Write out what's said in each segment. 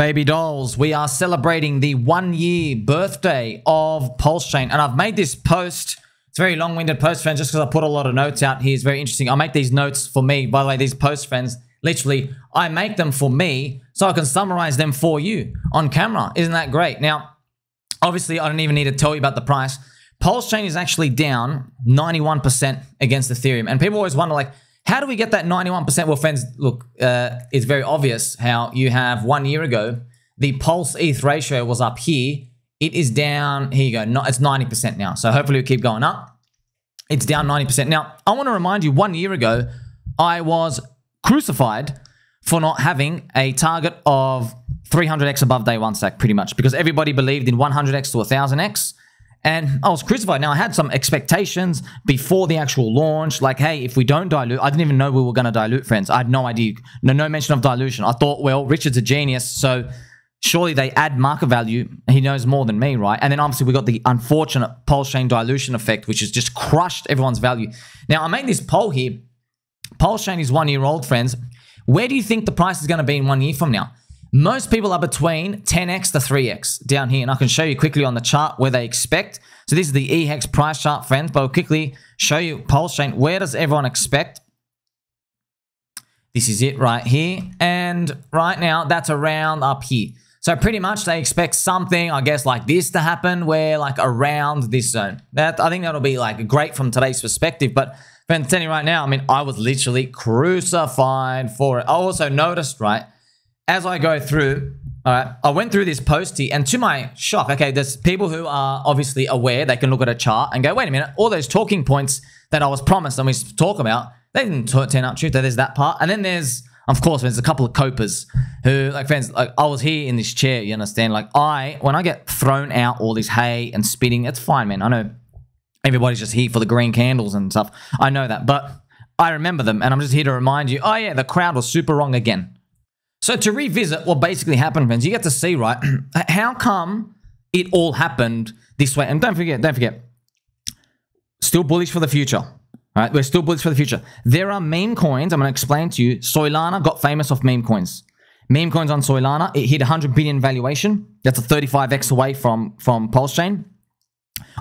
Baby dolls, we are celebrating the 1 year birthday of PulseChain. And I've made this post. It's a very long-winded post, friends, just because I put a lot of notes out here. It's very interesting. I make these notes for me. By the way, these posts, friends, literally, I make them for me so I can summarize them for you on camera. Isn't that great? Now, obviously, I don't even need to tell you about the price. PulseChain is actually down 91% against Ethereum. And people always wonder, like, how do we get that 91%? Well, friends, look, it's very obvious how you have 1 year ago, the Pulse ETH ratio was up here. It is down, here you go, it's 90% now. So hopefully we keep going up. It's down 90%. Now, I want to remind you, 1 year ago, I was crucified for not having a target of 300x above day one stack, pretty much, because everybody believed in 100x to 1000x. And I was crucified. Now, I had some expectations before the actual launch, like, hey, if we don't dilute, I didn't even know we were going to dilute, friends. I had no idea. No mention of dilution. I thought, well, Richard's a genius, so surely they add market value. He knows more than me, right? And then obviously we got the unfortunate PulseChain dilution effect, which has just crushed everyone's value. Now, I made this poll here. PulseChain is 1 year old, friends. Where do you think the price is going to be in 1 year from now? Most people are between 10x to 3x down here, and I can show you quickly on the chart where they expect. So this is the E-Hex price chart, friends, but I'll quickly show you PulseChain. Where does everyone expect? This is it right here, and right now that's around up here. So pretty much they expect something, I guess, like this to happen, where like around this zone. That I think that'll be like great from today's perspective, but friends, telling you right now, I mean, I was literally crucified for it. I also noticed, right, as I go through, all right, I went through this post here, and to my shock, okay, there's people who are obviously aware. They can look at a chart and go, wait a minute, all those talking points that I was promised and we talk about, they didn't turn out true. There's that part. And then there's, of course, there's a couple of copers who, like, friends, like, I was here in this chair, you understand? Like, when I get thrown out all this hay and spitting, it's fine, man. I know everybody's just here for the green candles and stuff. I know that, but I remember them, and I'm just here to remind you, oh, yeah, the crowd was super wrong again. So to revisit what basically happened, friends, you get to see, right, how come it all happened this way? And don't forget, still bullish for the future, all right? We're still bullish for the future. There are meme coins. I'm going to explain to you. Solana got famous off meme coins. Meme coins on Solana, it hit 100 billion valuation. That's a 35x away from PulseChain.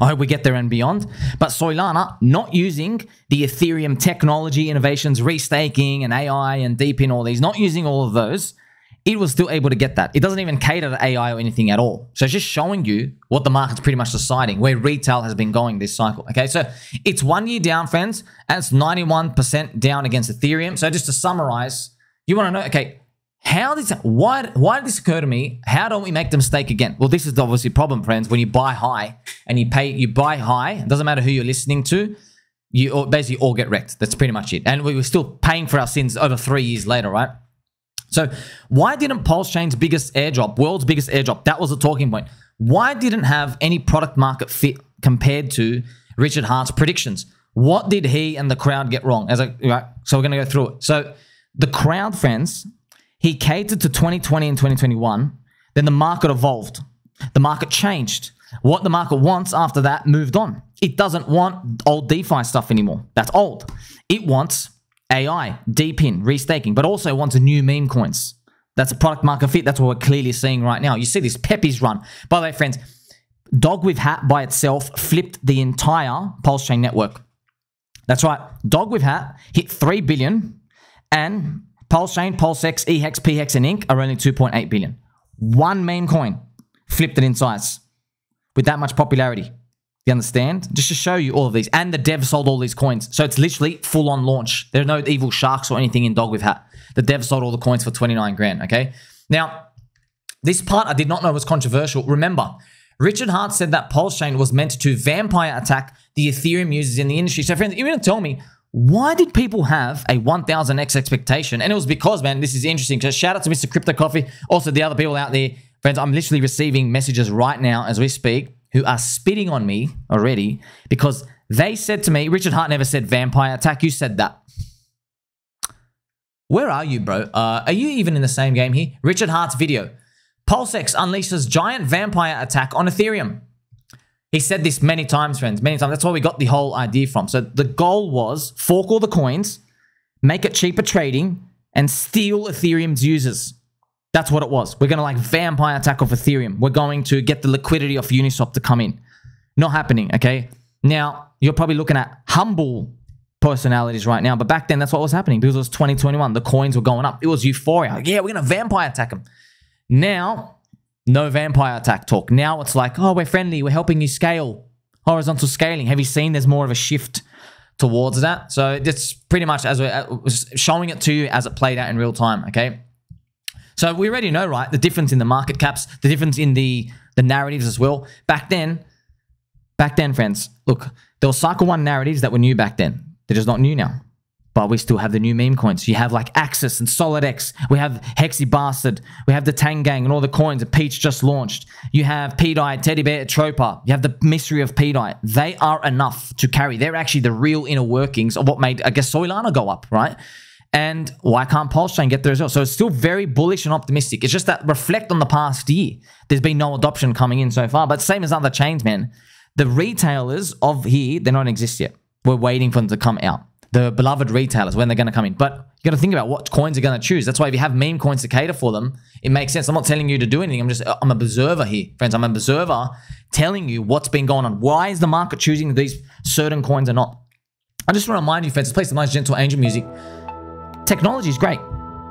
I hope we get there and beyond. But Solana, not using the Ethereum technology innovations, restaking and AI and D-PIN, all these, not using all of those, it was still able to get that. It doesn't even cater to AI or anything at all. So it's just showing you what the market's pretty much deciding, where retail has been going this cycle. Okay, so it's 1 year down, friends, and it's 91% down against Ethereum. So just to summarize, you want to know, okay, why did this occur to me? How don't we make the mistake again? Well, this is obviously the problem, friends. When you buy high and you buy high, it doesn't matter who you're listening to, you basically all get wrecked. That's pretty much it. And we were still paying for our sins over 3 years later, right? So why didn't PulseChain's biggest airdrop, world's biggest airdrop, that was a talking point. Why didn't have any product market fit compared to Richard Hart's predictions? What did he and the crowd get wrong? Right, so we're going to go through it. So the crowd, friends, he catered to 2020 and 2021. Then the market evolved. The market changed. What the market wants after that moved on. It doesn't want old DeFi stuff anymore. That's old. It wants AI, D-PIN, restaking, but also wants new meme coins. That's a product market fit. That's what we're clearly seeing right now. You see this Pepe's run. By the way, friends, Dogwifhat by itself flipped the entire PulseChain network. That's right. Dogwifhat hit 3 billion and PulseChain, PulseX, E-Hex, P-Hex, and Inc. are only 2.8 billion. One meme coin flipped it in size with that much popularity. You understand? Just to show you all of these. And the dev sold all these coins. So it's literally full-on launch. There are no evil sharks or anything in Dogwifhat. The dev sold all the coins for 29 grand, okay? Now, this part I did not know was controversial. Remember, Richard Hart said that PulseChain was meant to vampire attack the Ethereum users in the industry. So friends, you're going to tell me, why did people have a 1000x expectation? And it was because, man, this is interesting. So shout out to Mr. Crypto Coffee. Also, the other people out there, friends, I'm literally receiving messages right now as we speak who are spitting on me already because they said to me, Richard Hart never said vampire attack. You said that. Where are you, bro? Are you even in the same game here? Richard Hart's video. PulseX unleashes giant vampire attack on Ethereum. He said this many times, friends, many times. That's where we got the whole idea from. So the goal was fork all the coins, make it cheaper trading, and steal Ethereum's users. That's what it was. We're going to like vampire attack off Ethereum. We're going to get the liquidity of Uniswap to come in. Not happening, okay? Now, you're probably looking at humble personalities right now, but back then, that's what was happening because it was 2021. The coins were going up. It was euphoria. Like, yeah, we're going to vampire attack them. Now, no vampire attack talk. Now it's like, oh, we're friendly. We're helping you scale. Horizontal scaling. Have you seen there's more of a shift towards that? So it's pretty much as we're showing it to you as it played out in real time, okay? So we already know, right, the difference in the market caps, the difference in the narratives as well. Back then, friends, look, there were cycle one narratives that were new back then. They're just not new now. But we still have the new meme coins. You have like Axis and Solid X. We have Hexy Bastard. We have the Tang Gang and all the coins that Peach just launched. You have P-Dye, Teddy Bear, Tropa. You have the mystery of P-Dye. They are enough to carry. They're actually the real inner workings of what made, I guess, Solana go up, right? And why can't PulseChain get there as well? So it's still very bullish and optimistic. It's just that reflect on the past year. There's been no adoption coming in so far. But same as other chains, man. The retailers of here, they don't exist yet. We're waiting for them to come out. The beloved retailers, when they're going to come in. But you got to think about what coins are going to choose. That's why if you have meme coins to cater for them, it makes sense. I'm not telling you to do anything. I'm an observer here, friends. I'm an observer telling you what's been going on. Why is the market choosing these certain coins or not? I just want to remind you, friends, let's play some nice gentle angel music. Technology is great.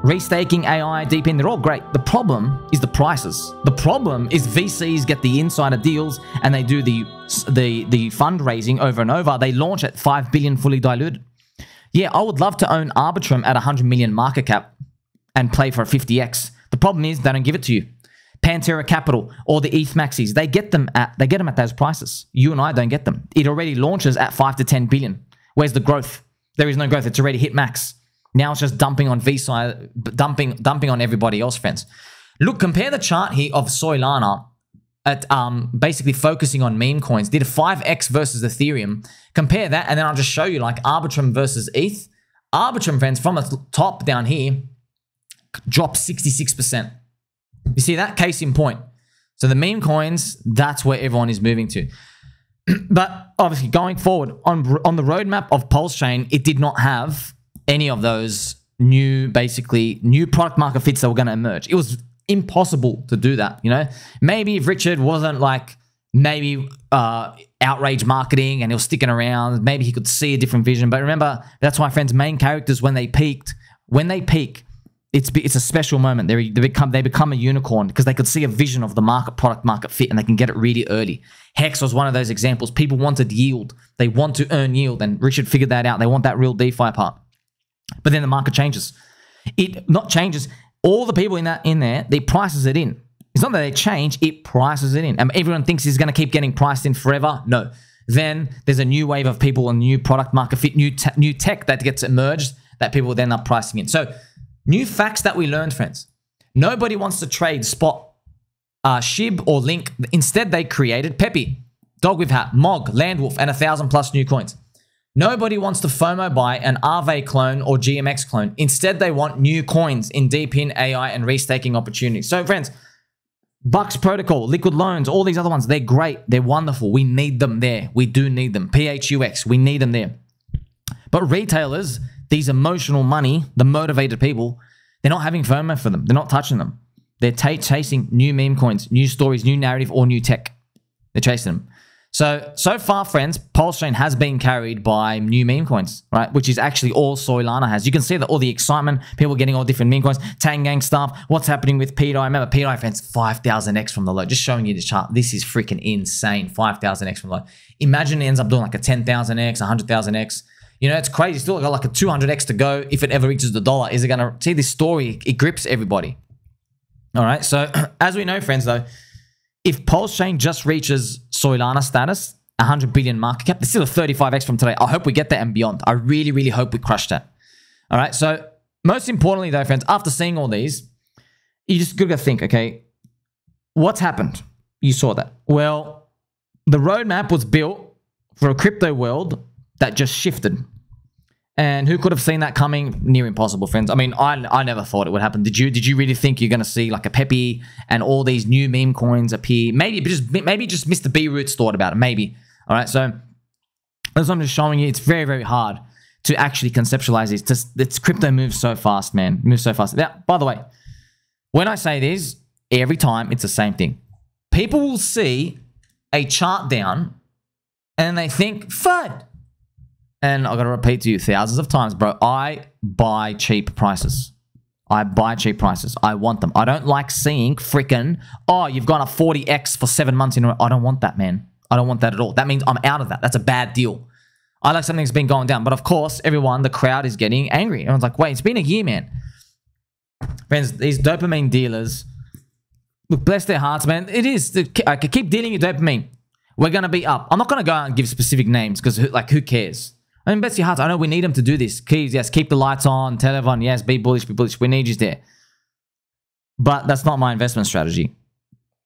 Restaking, AI, D-PIN, they're all great. The problem is the prices. The problem is VCs get the insider deals and they do the fundraising over and over. They launch at $5 billion fully diluted. Yeah, I would love to own Arbitrum at 100 million market cap and play for a 50x. The problem is they don't give it to you. Pantera Capital or the ETH Maxis, they get them at those prices. You and I don't get them. It already launches at 5 to 10 billion. Where's the growth? There is no growth. It's already hit max. Now it's just dumping on VC, dumping on everybody else, friends. Look, compare the chart here of Solana at basically focusing on meme coins. Did a 5x versus Ethereum. Compare that, and then I'll just show you like Arbitrum versus ETH. Arbitrum, friends, from the top down here, dropped 66%. You see that? Case in point. So the meme coins, that's where everyone is moving to. But obviously, going forward, on the roadmap of PulseChain, it did not have any of those new product market fits that were going to emerge. It was impossible to do that, you know? Maybe if Richard wasn't like, maybe outrage marketing and he was sticking around, maybe he could see a different vision. But remember, that's why, friends, main characters, when they peak, it's a special moment. They become a unicorn because they could see a vision of the market, product market fit, and they can get it really early. Hex was one of those examples. People wanted yield. They want to earn yield, and Richard figured that out. They want that real DeFi part. But then the market changes. It not changes. All the people in there, they prices it in. It's not that they change, it prices it in. And everyone thinks he's going to keep getting priced in forever. No. Then there's a new wave of people, a new product market fit, new tech that gets emerged that people then are pricing in. So new facts that we learned, friends. Nobody wants to trade spot Shib or Link. Instead, they created Pepe, Dogwifhat, Mog, Landwolf, and 1,000+ new coins. Nobody wants to FOMO buy an Aave clone or GMX clone. Instead, they want new coins in D-PIN, AI, and restaking opportunities. So, friends, Bucks Protocol, Liquid Loans, all these other ones, they're great. They're wonderful. We need them there. We do need them. PHUX, we need them there. But retailers, these emotional money, the motivated people, they're not having FOMO for them. They're not touching them. They're chasing new meme coins, new stories, new narrative, or new tech. They're chasing them. So far, friends, PulseChain has been carried by new meme coins, right? Which is actually all Solana has. You can see that all the excitement, people getting all different meme coins, Tang Gang stuff, what's happening with P-Dye. Remember, P-Dye, friends, 5,000x from the low. Just showing you the chart. This is freaking insane, 5,000x from the low. Imagine it ends up doing like a 10,000x, 100,000x. You know, it's crazy. It's still got like a 200x to go if it ever reaches the dollar. Is it going to see this story? It grips everybody. All right. So as we know, friends, though, if PulseChain just reaches Solana status, 100 billion market cap, it's still a 35x from today. I hope we get that and beyond. I really, really hope we crush that. All right. So most importantly, though, friends, after seeing all these, you just got to think, okay, what's happened? You saw that. Well, the roadmap was built for a crypto world that just shifted. And who could have seen that coming? Near impossible, friends. I mean, I never thought it would happen. Did you? Did you really think you're going to see like a Pepe and all these new meme coins appear? Maybe just Mr. B Roots thought about it. Maybe. All right. So as I'm just showing you, it's very, very hard to actually conceptualize these. It's crypto moves so fast, man. Moves so fast. Now, by the way, When I say this, every time it's the same thing. People will see a chart down and they think, FUD. And I've got to repeat to you thousands of times, bro, I buy cheap prices. I buy cheap prices. I want them. I don't like seeing freaking, oh, you've gone a 40x for 7 months in a row. I don't want that, man. I don't want that at all. That means I'm out of that. That's a bad deal. I like something that's been going down. But of course, everyone, the crowd is getting angry. Everyone's like, wait, it's been a year, man. Friends, these dopamine dealers, look, bless their hearts, man. It is. I could keep dealing with dopamine. We're going to be up. I'm not going to go out and give specific names because, like, who cares? I mean, bless your hearts. I know we need them to do this. Please, yes, keep the lights on. Tell everyone, yes, be bullish, be bullish. We need you there. But that's not my investment strategy.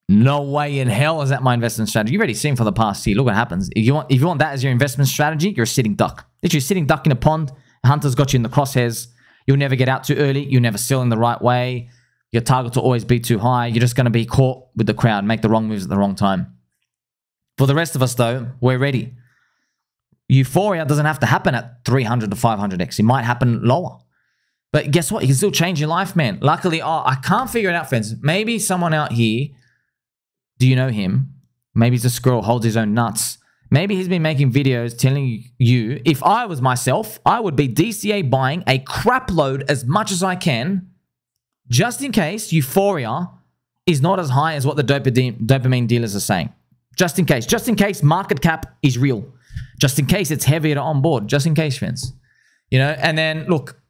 No way in hell is that my investment strategy. You've already seen for the past year. Look what happens. If you want that as your investment strategy, you're a sitting duck. Literally sitting duck in a pond. Hunter's got you in the crosshairs. You'll never get out too early. You'll never sell in the right way. Your target will always be too high. You're just going to be caught with the crowd. Make the wrong moves at the wrong time. For the rest of us, though, we're ready. Euphoria doesn't have to happen at 300 to 500x. It might happen lower. But guess what? You can still change your life, man. Luckily, oh, I can't figure it out, friends. Maybe someone out here, do you know him? Maybe he's a squirrel, holds his own nuts. Maybe he's been making videos telling you, if I was myself, I would be DCA buying a crap load as much as I can, just in case euphoria is not as high as what the dopamine dealers are saying. Just in case market cap is real. Just in case it's heavier to onboard. Just in case, friends. You know, and then look,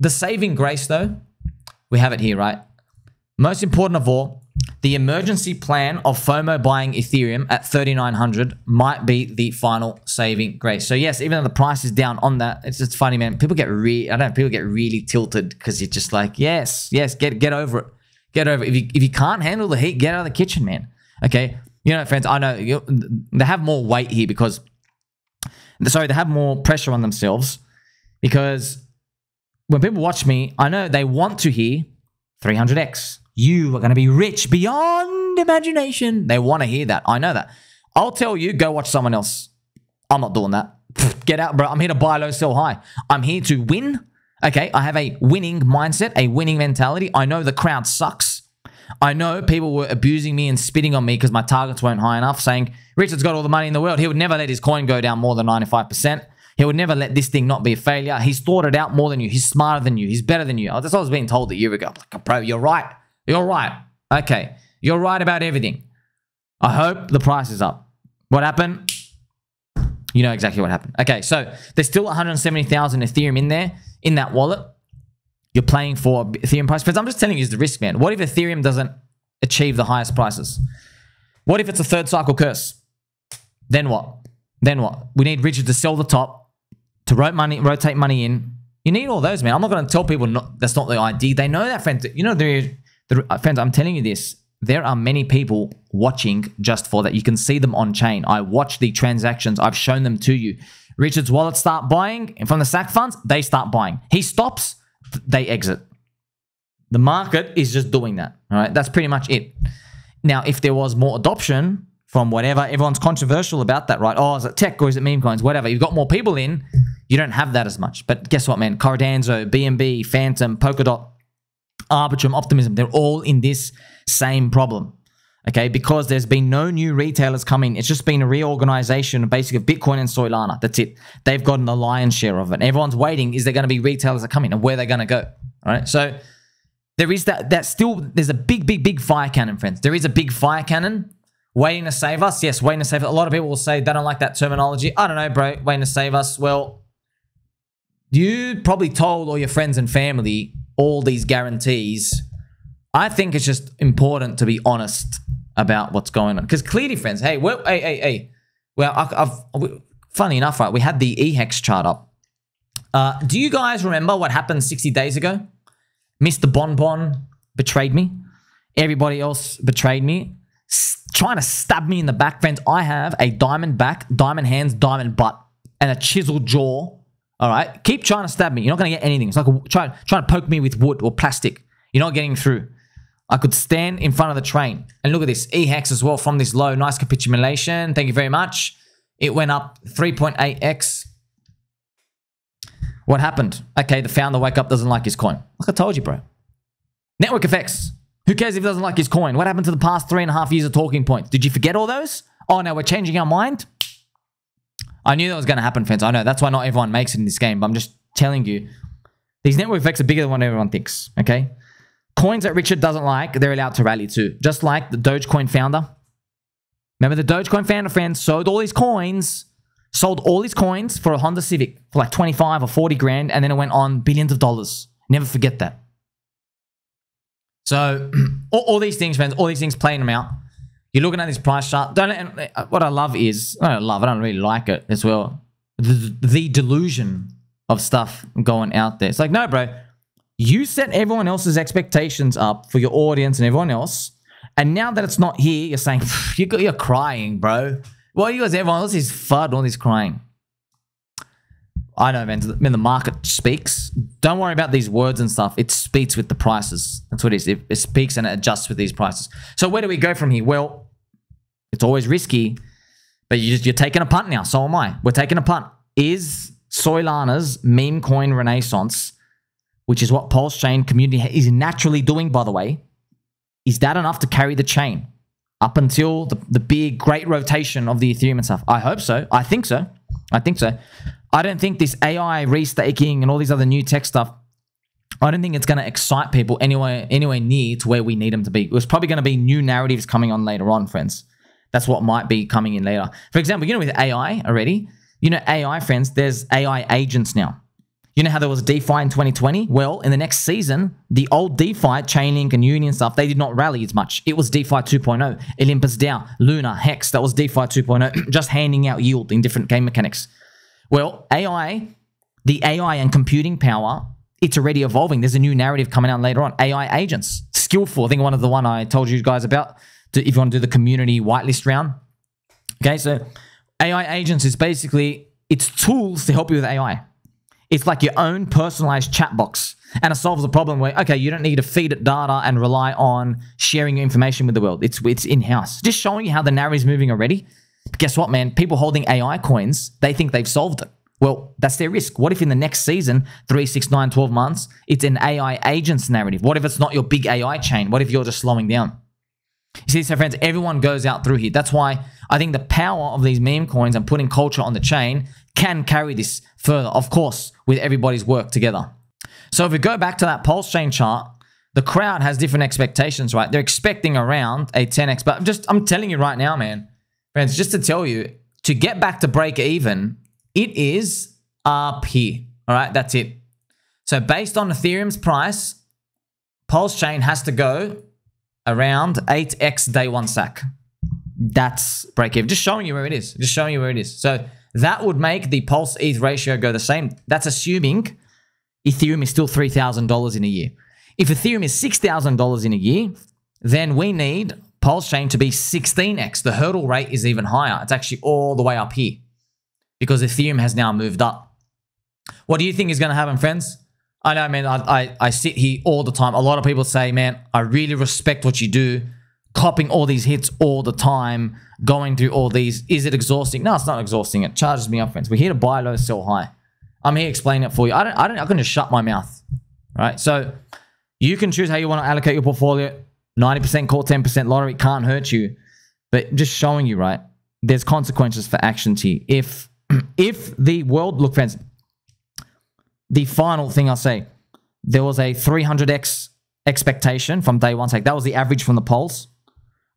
the saving grace though, we have it here, right? Most important of all, the emergency plan of FOMO buying Ethereum at 3,900 might be the final saving grace. So yes, even though the price is down on that, it's just funny, man. People get really tilted because you're just like, yes, get over it, get over it. If you can't handle the heat, get out of the kitchen, man. Okay, you know, friends, I know they have more weight here because, sorry, they have more pressure on themselves because when people watch me, I know they want to hear 300x. You are going to be rich beyond imagination. They want to hear that. I know that. I'll tell you, go watch someone else. I'm not doing that. Get out, bro. I'm here to buy low, sell high. I'm here to win. Okay, I have a winning mindset, a winning mentality. I know the crowd sucks. I know people were abusing me and spitting on me because my targets weren't high enough, saying, Richard's got all the money in the world. He would never let his coin go down more than 95%. He would never let this thing not be a failure. He's thought it out more than you. He's smarter than you. He's better than you. Oh, that's what I was being told a year ago. I'm like, bro, you're right. You're right. Okay. You're right about everything. I hope the price is up. What happened? You know exactly what happened. Okay. So there's still 170,000 Ethereum in there, in that wallet. You're playing for Ethereum price. But I'm just telling you, it's the risk, man. What if Ethereum doesn't achieve the highest prices? What if it's a third cycle curse? Then what? Then what? We need Richard to sell the top, to rotate money in. You need all those, man. I'm not going to tell people that's not the idea. They know that, friends. You know, friends, I'm telling you this. There are many people watching just for that. You can see them on chain. I watch the transactions. I've shown them to you. Richard's wallet start buying, and from the SAC funds, they start buying. He stops, they exit. The market is just doing that. All right, that's pretty much it. Now, if there was more adoption from whatever, everyone's controversial about that, right? Oh, is it tech or is it meme coins? Whatever. You've got more people in, you don't have that as much. But guess what, man? Cardano, BNB, Phantom, Polkadot, Arbitrum, Optimism, they're all in this same problem, okay? Because there's been no new retailers coming. It's just been a reorganization basically of Bitcoin and Solana. That's it. They've gotten the lion's share of it. And everyone's waiting. Is there going to be retailers that come in and where they're going to go, all right? So there is that still, there's a big fire cannon, friends. There is a big fire cannon waiting to save us. Yes, waiting to save us. A lot of people will say they don't like that terminology. I don't know, bro, waiting to save us. Well, you probably told all your friends and family all these guarantees. I think it's just important to be honest about what's going on. Because clearly, friends, funny enough, right, we had the E-Hex chart up. Do you guys remember what happened 60 days ago? Mr. Bonbon betrayed me. Everybody else betrayed me. Trying to stab me in the back, friends. I have a diamond back, diamond hands, diamond butt, and a chiseled jaw. All right, keep trying to stab me. You're not going to get anything. It's like trying to poke me with wood or plastic. You're not getting through. I could stand in front of the train. And look at this, E-Hex as well from this low. Nice capitulation. Thank you very much. It went up 3.8x. What happened? Okay, the founder wake up, doesn't like his coin. Like I told you, bro. Network effects. Who cares if he doesn't like his coin? What happened to the past 3.5 years of talking points? Did you forget all those? Oh, no, we're changing our mind? I knew that was going to happen, friends. I know. That's why not everyone makes it in this game. But I'm just telling you, these network effects are bigger than what everyone thinks, okay? Coins that Richard doesn't like, they're allowed to rally too. Just like the Dogecoin founder. Remember the Dogecoin founder, friends, sold all his coins for a Honda Civic for like 25 or 40 grand, and then it went on billions of dollars. Never forget that. So all these things, friends, all these things playing them out. You're looking at this price chart. What I love is, I don't really like it as well. The delusion of stuff going out there. It's like, no, bro, you set everyone else's expectations up for your audience and everyone else. And now that it's not here, you're saying, you're crying, bro. Well, you guys, everyone else is FUD, all this crying. I know, man. When the market speaks, don't worry about these words and stuff. It speaks with the prices. That's what it is. It speaks and it adjusts with these prices. So where do we go from here? Well, it's always risky, but you're taking a punt now. So am I. We're taking a punt. Is Solana's meme coin renaissance, which is what PulseChain community is naturally doing, by the way, is that enough to carry the chain up until the big, great rotation of the Ethereum and stuff? I hope so. I think so. I think so. I don't think this AI restaking and all these other new tech stuff, I don't think it's going to excite people anywhere near to where we need them to be. There's probably going to be new narratives coming on later on, friends. That's what might be coming in later. For example, with AI already, AI, friends, there's AI agents now. You know how there was DeFi in 2020? Well, in the next season, the old DeFi, Chainlink and Uni and stuff, they did not rally as much. It was DeFi 2.0, Olympus DAO, Luna, Hex. That was DeFi 2.0, just handing out yield in different game mechanics. Well, AI, the AI and computing power, it's already evolving. There's a new narrative coming out later on. AI agents, skillful. I think one I told you guys about, if you want to do the community whitelist round. Okay, so AI agents is basically, it's tools to help you with AI. It's like your own personalized chat box, and it solves the problem where, okay, you don't need to feed it data and rely on sharing your information with the world. It's in-house. Just showing you how the narrative's moving already. But guess what, man? People holding AI coins, they think they've solved it. Well, that's their risk. What if in the next season, 3, 6, 9, 12 months, it's an AI agents narrative? What if it's not your big AI chain? What if you're just slowing down? You see, so friends, everyone goes out through here. That's why I think the power of these meme coins and putting culture on the chain can carry this further, of course, with everybody's work together. So if we go back to that PulseChain chart, the crowd has different expectations, right? They're expecting around a 10x, but I'm telling you right now, man, friends, just to tell you, to get back to break even, it is up here, all right? That's it. So based on Ethereum's price, PulseChain has to go around 8x day one sack. That's break even. Just showing you where it is. Just showing you where it is. So that would make the Pulse ETH ratio go the same. That's assuming Ethereum is still $3,000 in a year. If Ethereum is $6,000 in a year, then we need PulseChain to be 16x. The hurdle rate is even higher. It's actually all the way up here because Ethereum has now moved up. What do you think is going to happen, friends? I know, man, I sit here all the time. A lot of people say, man, I really respect what you do, copying all these hits all the time, going through all these. Is it exhausting? No, it's not exhausting. It charges me up, friends. We're here to buy low, sell high. I'm here explaining it for you. I can just shut my mouth, right? So you can choose how you want to allocate your portfolio. 90% call, 10% lottery. Can't hurt you. But just showing you, right, there's consequences for actions here. If the world, look, friends, the final thing I'll say, there was a 300x expectation from day one. That was the average from the polls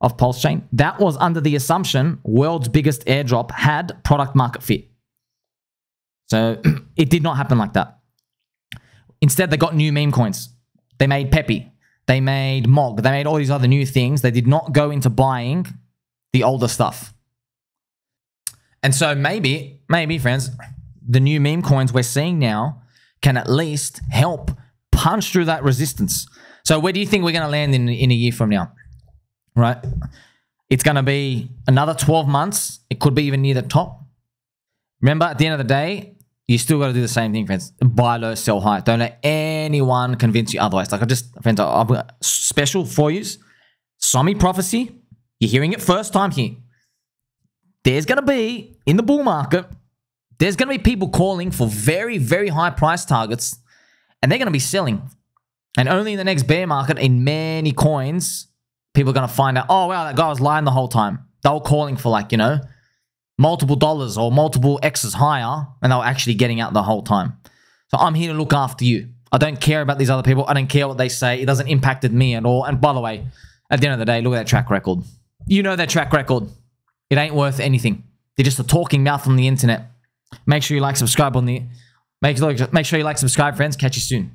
of PulseChain. That was under the assumption world's biggest airdrop had product market fit. So it did not happen like that. Instead, they got new meme coins. They made Pepe. They made Mog. They made all these other new things. They did not go into buying the older stuff. And so maybe, friends, the new meme coins we're seeing now can at least help punch through that resistance. So where do you think we're going to land in a year from now? Right? It's going to be another 12 months. It could be even near the top. Remember, at the end of the day, you still got to do the same thing, friends. Buy low, sell high. Don't let anyone convince you otherwise. Like I just, friends, I've got special for you. Somi prophecy. You're hearing it first time here. There's going to be, in the bull market, there's going to be people calling for very, very high price targets, and they're going to be selling. And only in the next bear market, in many coins, people are going to find out, oh, wow, that guy was lying the whole time. They were calling for, like, you know, multiple dollars or multiple X's higher, and they were actually getting out the whole time. So I'm here to look after you. I don't care about these other people. I don't care what they say. It doesn't impact me at all. And by the way, at the end of the day, look at that track record. You know their track record. It ain't worth anything. They're just a talking mouth on the internet. Make sure you like, subscribe, friends. Catch you soon.